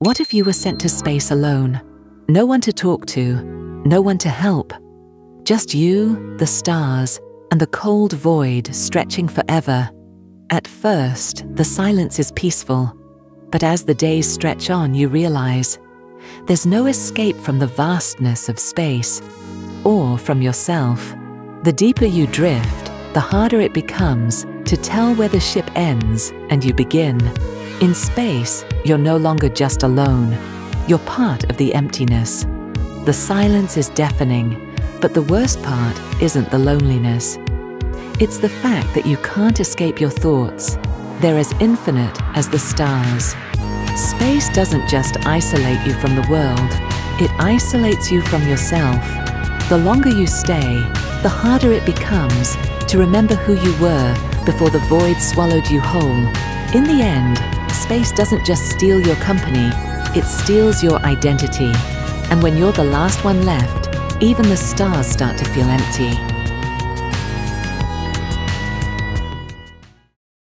What if you were sent to space alone? No one to talk to, no one to help. Just you, the stars, and the cold void stretching forever. At first, the silence is peaceful, but as the days stretch on, you realize there's no escape from the vastness of space or from yourself. The deeper you drift, the harder it becomes to tell where the ship ends and you begin. In space, you're no longer just alone. You're part of the emptiness. The silence is deafening, but the worst part isn't the loneliness. It's the fact that you can't escape your thoughts. They're as infinite as the stars. Space doesn't just isolate you from the world, it isolates you from yourself. The longer you stay, the harder it becomes to remember who you were before the void swallowed you whole. In the end, space doesn't just steal your company, it steals your identity. And when you're the last one left, even the stars start to feel empty.